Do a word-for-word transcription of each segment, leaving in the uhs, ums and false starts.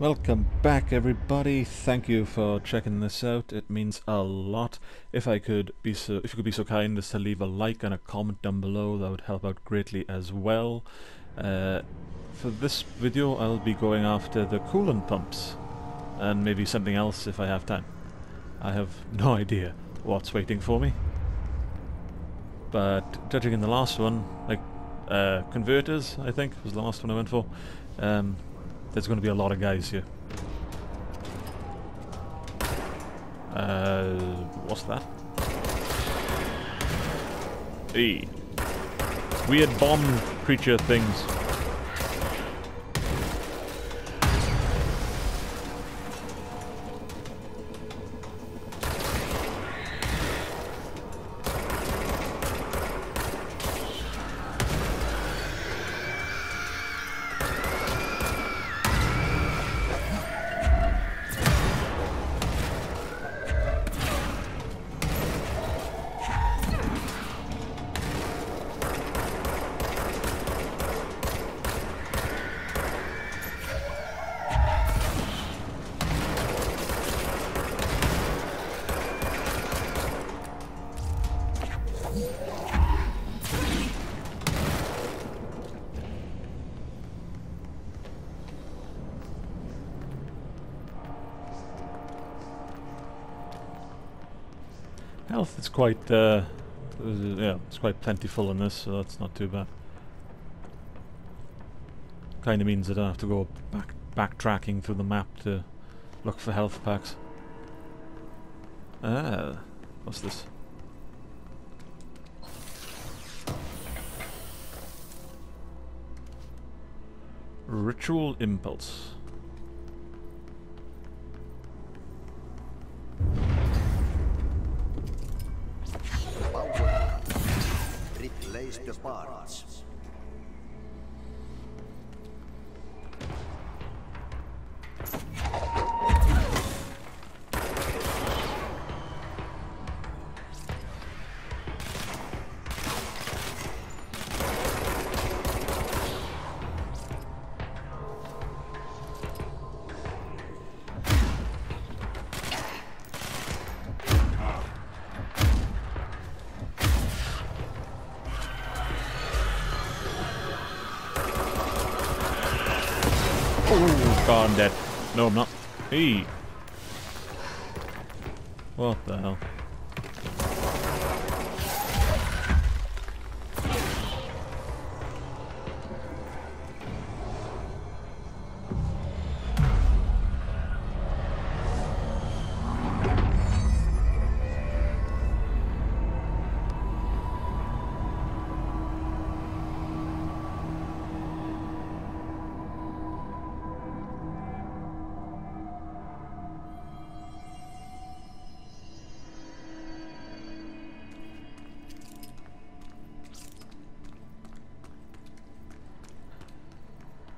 Welcome back, everybody. Thank you for checking this out. It means a lot. If I could be so, if you could be so kind as to leave a like and a comment down below, that would help out greatly as well. Uh, for this video, I'll be going after the coolant pumps, and maybe something else if I have time. I have no idea what's waiting for me. But judging in the last one, like uh, converters, I think was the last one I went for. Um, There's going to be a lot of guys here. Uh, what's that? Hey. Weird bomb creature things. Health is quite, uh, yeah, it's quite plentiful in this, so that's not too bad. Kind of means that I don't have to go back backtracking through the map to look for health packs. Ah, what's this? Ritual impulse. Oh, I'm dead. No, I'm not. Hey! What the hell?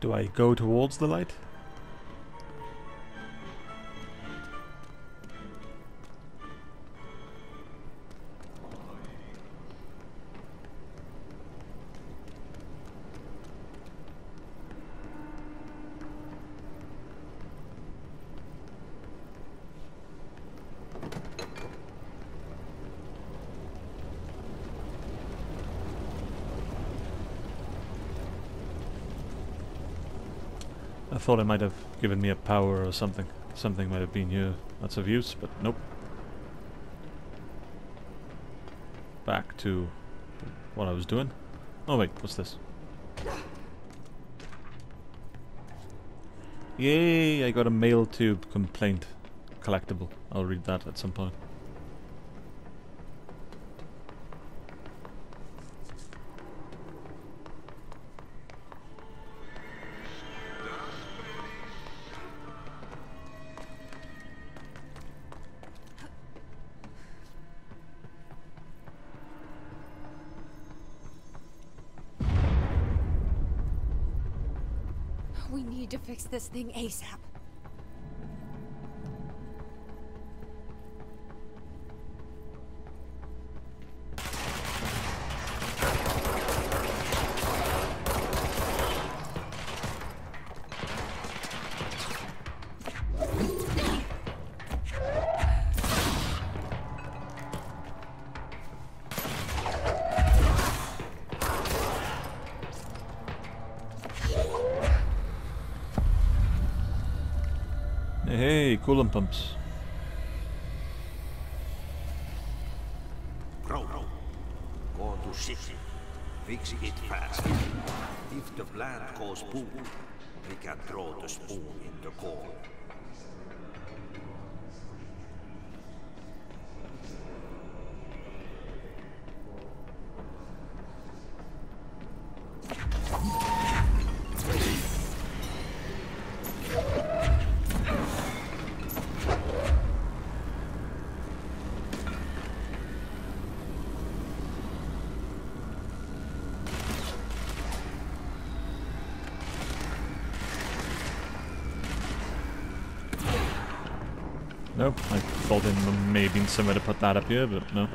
Do I go towards the light? I thought it might have given me a power or something. Something might have been here that's of use, but nope. Back to what I was doing. Oh wait, what's this? Yay, I got a mail tube complaint collectible. I'll read that at some point. We need to fix this thing ASAP. Hey, coolant pumps. Row, row. Go to city. Fix it fast. If the plant goes boom, we can throw the spoon in the coal. Nope, I thought there may have been somewhere to put that up here, but no.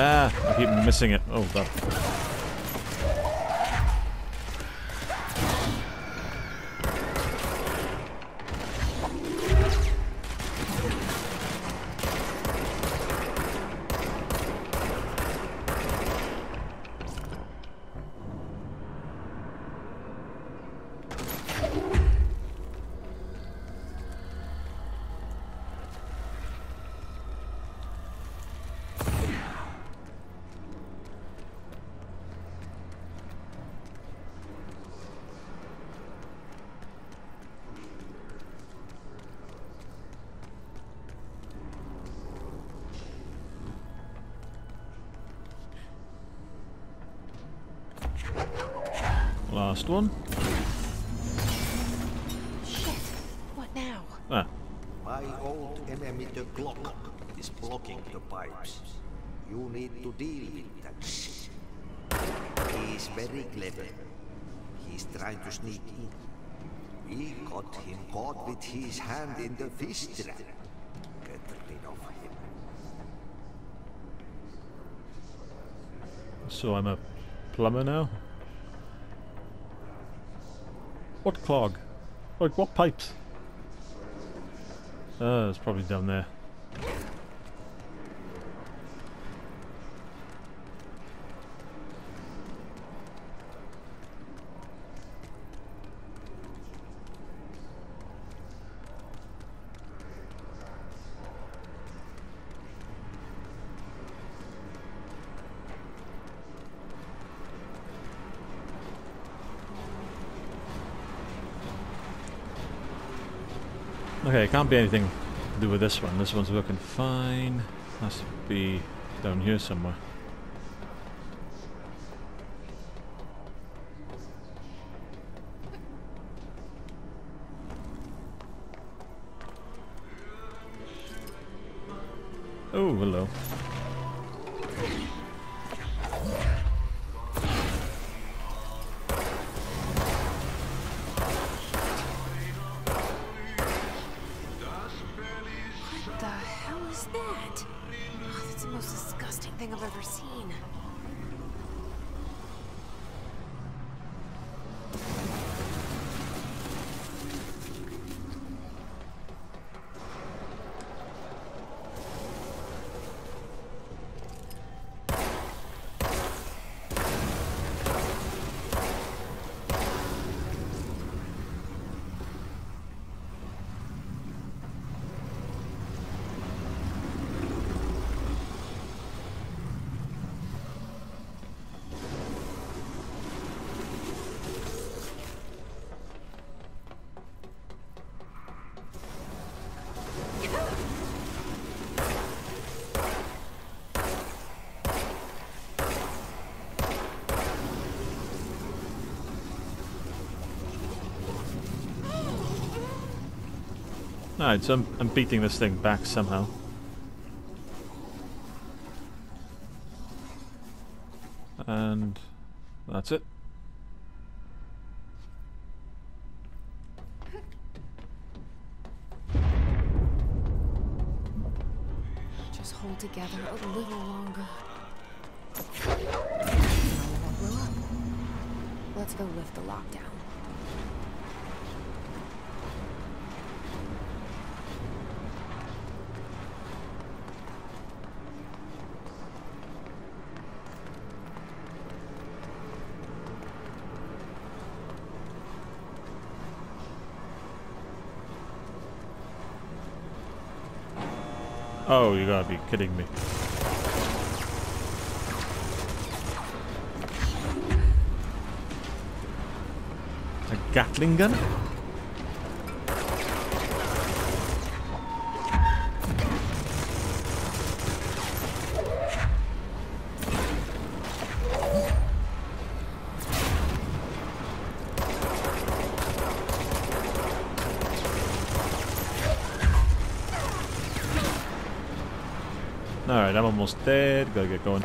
Ah, I keep missing it. Oh, God. Last one. Shit! What now? Ah. My old enemy, the clock, is blocking the pipes. You need to deal with that shit. He is very clever. He is trying to sneak in. We got him caught with his hand in the fish trap. Get rid of him. So I'm a plumber now? What clog? Like, what pipes? Uh, it's probably down there. Okay, it can't be anything to do with this one. This one's working fine. Has to be down here somewhere. Oh, hello. Alright, so I'm, I'm beating this thing back somehow. And that's it. Just hold together a little longer. Let's go lift the lockdown. Oh, you gotta be kidding me. A Gatling gun? Alright, I'm almost dead. Gotta get going.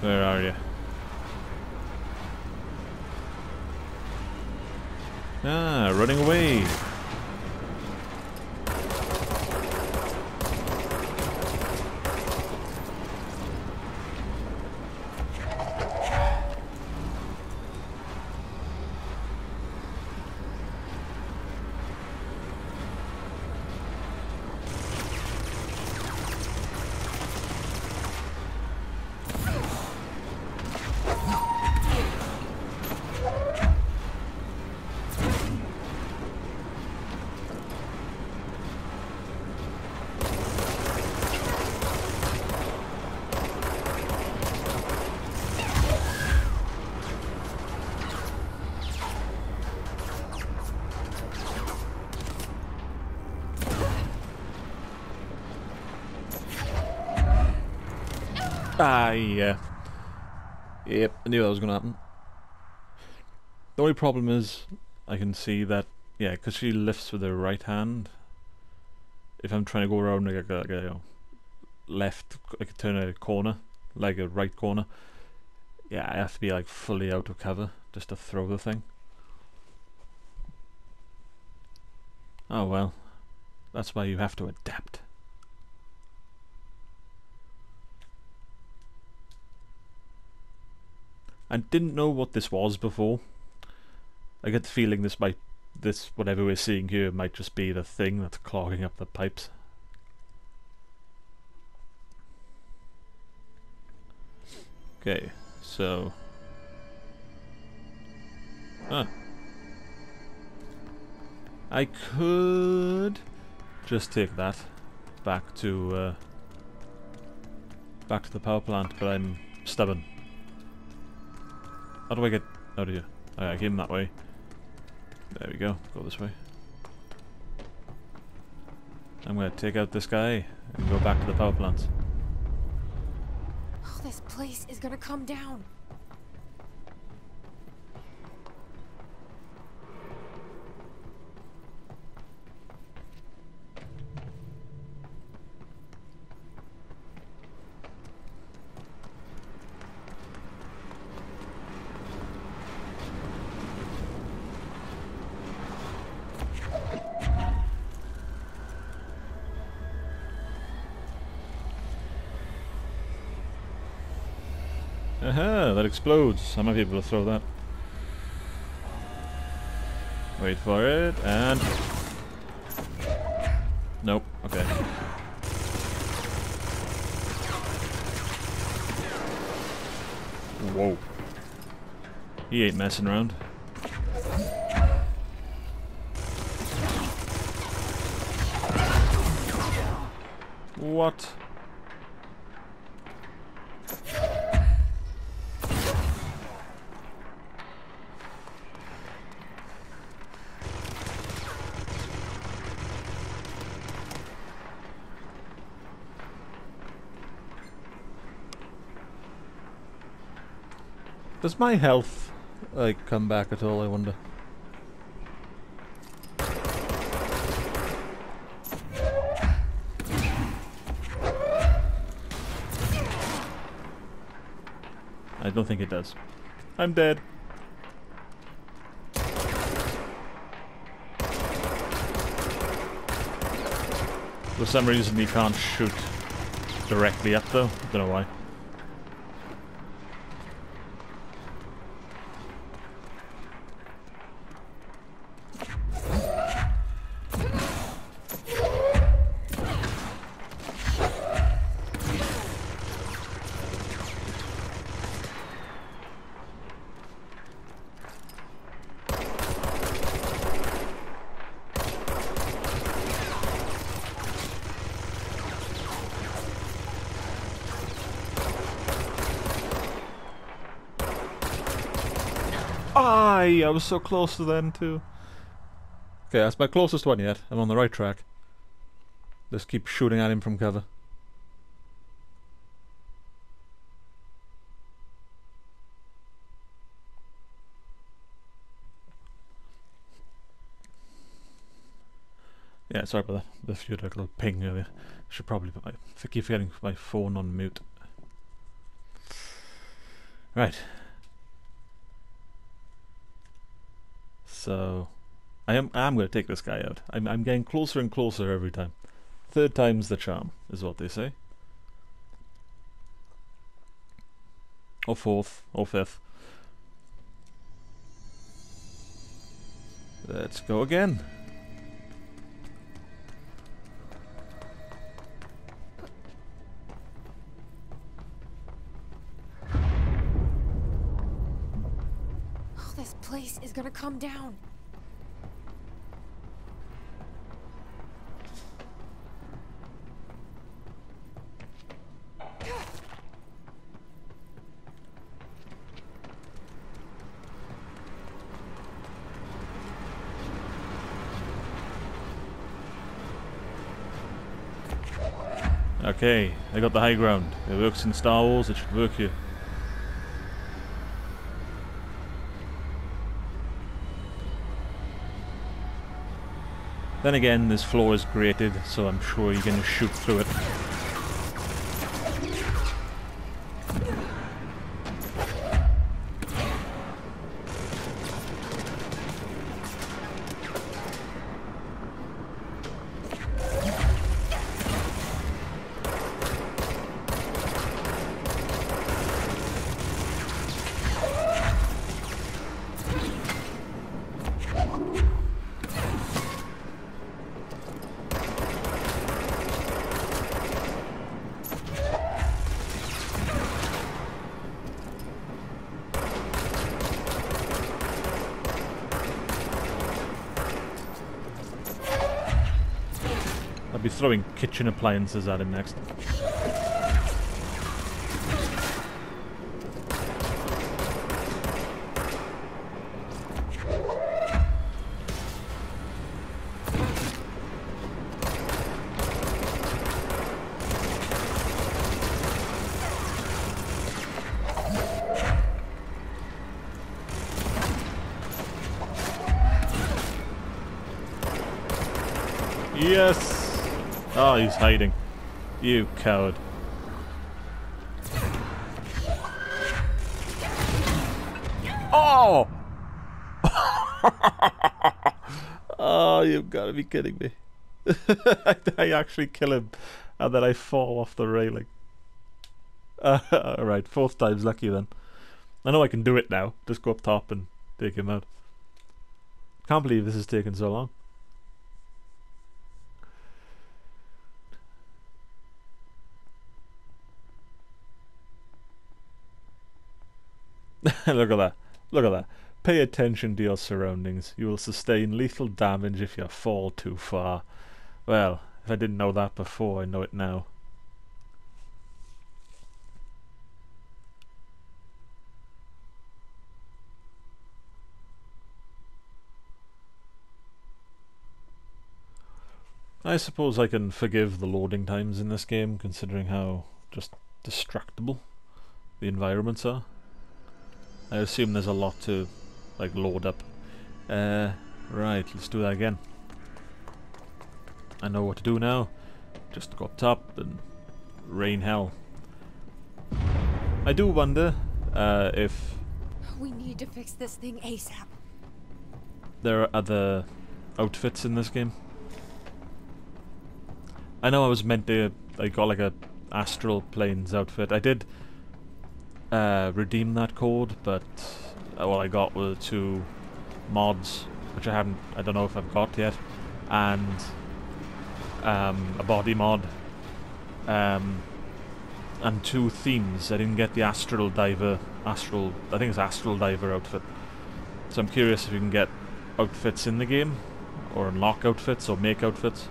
Where are you? Ah, running away. Ah, yeah. Yep, I knew that was going to happen. The only problem is, I can see that, yeah, because she lifts with her right hand. If I'm trying to go around like a, like a you know, left, I could turn a corner, like a right corner. Yeah, I have to be like fully out of cover just to throw the thing. Oh well, that's why you have to adapt. I didn't know what this was before. I get the feeling this might, this whatever we're seeing here might just be the thing that's clogging up the pipes. Okay, so... Huh. I could just take that back to, uh, back to the power plant, but I'm stubborn. How do I get out of here? Alright, I came that way. There we go. Go this way. I'm gonna take out this guy and go back to the power plant. Oh, this place is gonna come down. Aha, that explodes. I might be able to throw that. Wait for it, and... Nope, okay. Whoa. He ain't messing around. What? Does my health, like, come back at all, I wonder? I don't think it does. I'm dead. For some reason you can't shoot directly up though. I don't know why. I was so close to then too. Okay, that's my closest one yet. I'm on the right track. Just keep shooting at him from cover. Yeah, sorry about that. The few little ping earlier. Should probably put my, I keep forgetting my phone on mute. Right. So, I am I'm going to take this guy out. I'm, I'm getting closer and closer every time. Third time's the charm, is what they say. Or fourth, or fifth. Let's go again. Place is gonna come down. Okay, I got the high ground. It works in Star Wars, it should work here. Then again, this floor is grated, so I'm sure you're going to shoot through it. I'll be throwing kitchen appliances at him next. Yes! Oh, he's hiding. You coward. Oh! Oh, you've got to be kidding me. I, I actually kill him and then I fall off the railing. Uh, Alright, fourth time's lucky then. I know I can do it now. Just go up top and take him out. Can't believe this has taken so long. Look at that. Look at that. Pay attention to your surroundings. You will sustain lethal damage if you fall too far. Well, if I didn't know that before, I know it now. I suppose I can forgive the loading times in this game, considering how just destructible the environments are. I assume there's a lot to, like, load up. Uh, right, let's do that again. I know what to do now. Just go up top and rain hell. I do wonder uh, if we need to fix this thing ASAP. There are other outfits in this game. I know I was meant to. I got like a Astral Planes outfit. I did uh, redeem that code, but all I got were two mods, which I haven't. I don't know if I've got yet, and um, a body mod, um, and two themes. I didn't get the Astral Diver. Astral. I think it's Astral Diver outfit. So I'm curious if you can get outfits in the game, or unlock outfits, or make outfits.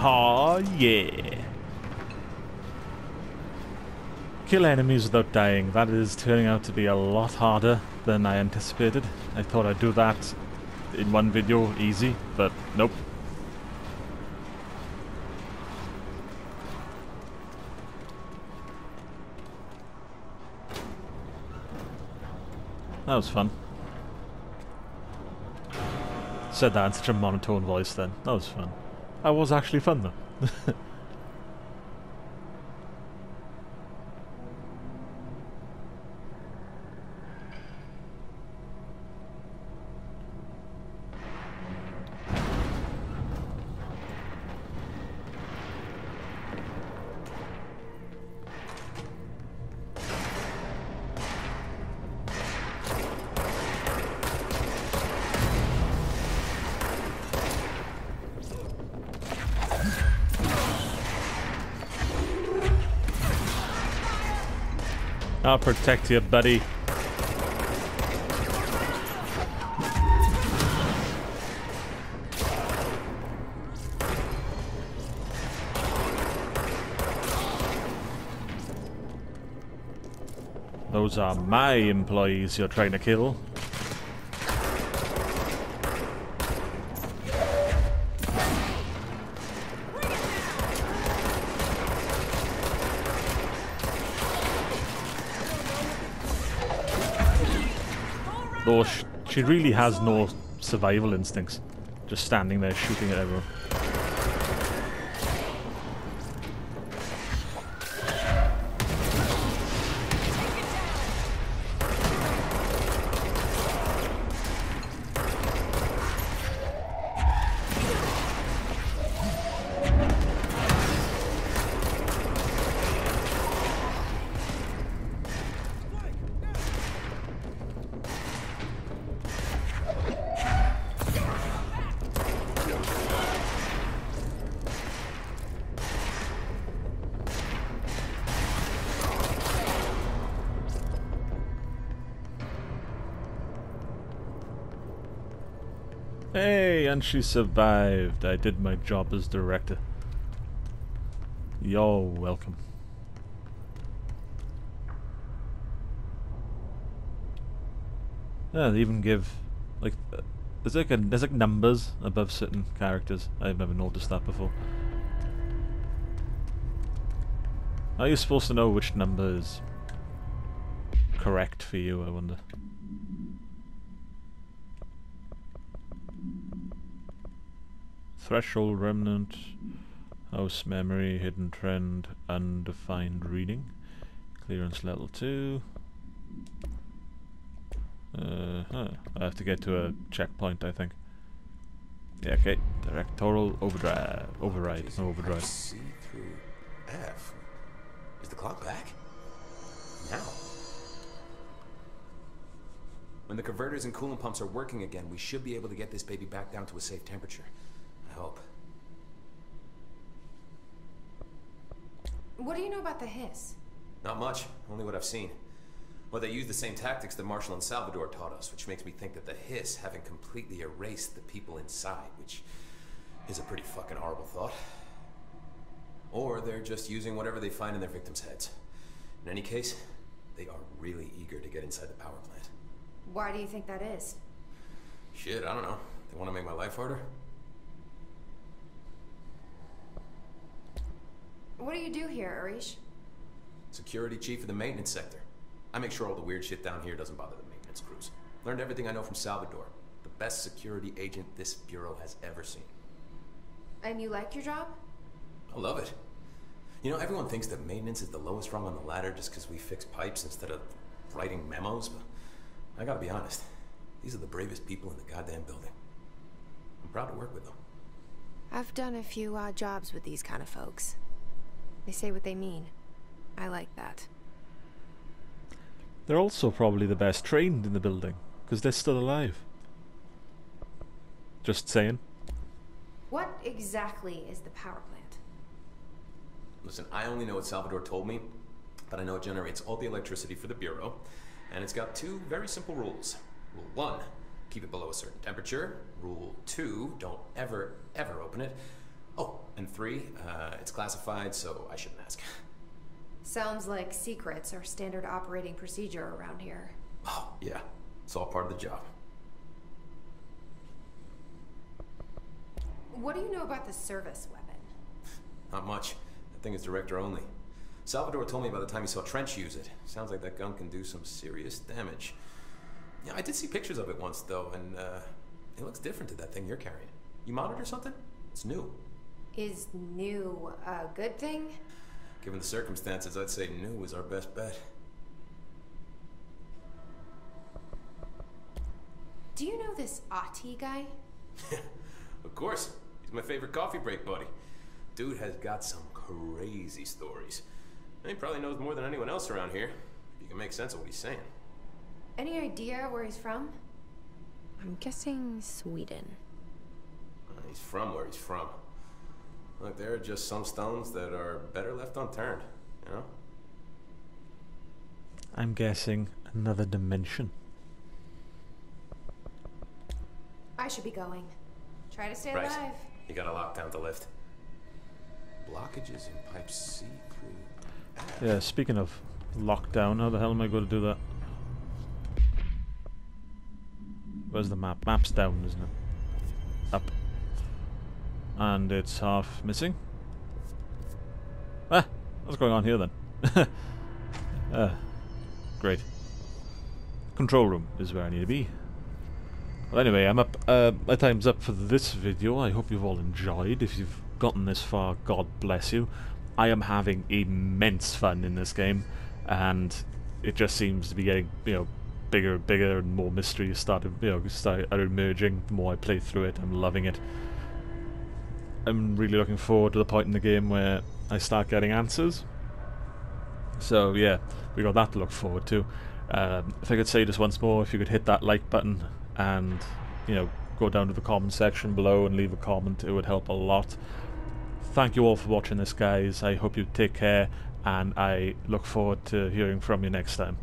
Oh yeah! Kill enemies without dying. That is turning out to be a lot harder than I anticipated. I thought I'd do that in one video, easy, but nope. That was fun. Said that in such a monotone voice then. That was fun. That was actually fun though. I'll protect you, buddy. Those are my employees you're trying to kill. Though she really has no survival instincts, just standing there shooting at everyone. Hey, and she survived. I did my job as director. You're welcome. Yeah, they even give like uh, there's like a, there's like numbers above certain characters. I've never noticed that before. How are you supposed to know which number is correct for you, I wonder? Threshold remnant, house memory, hidden trend, undefined reading, clearance level two. Uh huh. I have to get to a checkpoint, I think. Yeah. Okay. Directorial overdrive, override, no overdrive. Is the clock back? Now? When the converters and coolant pumps are working again, we should be able to get this baby back down to a safe temperature. I hope. What do you know about the hiss? Not much. Only what I've seen. Well, they used the same tactics that Marshall and Salvador taught us, which makes me think that the hiss haven't completely erased the people inside, which is a pretty fucking horrible thought. Or they're just using whatever they find in their victims' heads. In any case, they are really eager to get inside the power plant. Why do you think that is? Shit, I don't know. They want to make my life harder? What do you do here, Arish? Security chief of the maintenance sector. I make sure all the weird shit down here doesn't bother the maintenance crews. Learned everything I know from Salvador, the best security agent this bureau has ever seen. And you like your job? I love it. You know, everyone thinks that maintenance is the lowest rung on the ladder just because we fix pipes instead of writing memos, but I gotta be honest, these are the bravest people in the goddamn building. I'm proud to work with them. I've done a few odd jobs with these kind of folks. They say what they mean. I like that. They're also probably the best trained in the building, because they're still alive. Just saying. What exactly is the power plant? Listen, I only know what Salvador told me, but I know it generates all the electricity for the Bureau, and it's got two very simple rules. Rule one, keep it below a certain temperature. Rule two, don't ever, ever open it. Oh, and three, uh, it's classified, so I shouldn't ask. Sounds like secrets are standard operating procedure around here. Oh, yeah. It's all part of the job. What do you know about the service weapon? Not much. That thing is director only. Salvador told me by the time he saw Trench use it. Sounds like that gun can do some serious damage. Yeah, I did see pictures of it once, though, and uh, it looks different to that thing you're carrying. You monitor something? It's new. Is new a good thing? Given the circumstances, I'd say new is our best bet. Do you know this Ahti guy? Of course. He's my favorite coffee break buddy. Dude has got some crazy stories. And he probably knows more than anyone else around here, if you can make sense of what he's saying. Any idea where he's from? I'm guessing Sweden. Well, he's from where he's from. Look, there are just some stones that are better left unturned, you know? I'm guessing another dimension. I should be going. Try to stay right. Alive. You got a lockdown to lift. Blockages in pipe C through F. Yeah, speaking of lockdown, how the hell am I going to do that? Where's the map? Map's down, isn't it? Up. And it's half missing. Ah! What's going on here then? uh, great. Control room is where I need to be. Well, anyway, I'm up. Uh, my time's up for this video. I hope you've all enjoyed. If you've gotten this far, God bless you. I am having immense fun in this game, and it just seems to be getting, you know, bigger and bigger, and more mysteries started, you know, start are emerging. The more I play through it, I'm loving it. I'm really looking forward to the point in the game where I start getting answers. So yeah, we got that to look forward to. Um, if I could say this once more, if you could hit that like button and, you know, go down to the comment section below and leave a comment, it would help a lot. Thank you all for watching this, guys. I hope you take care, and I look forward to hearing from you next time.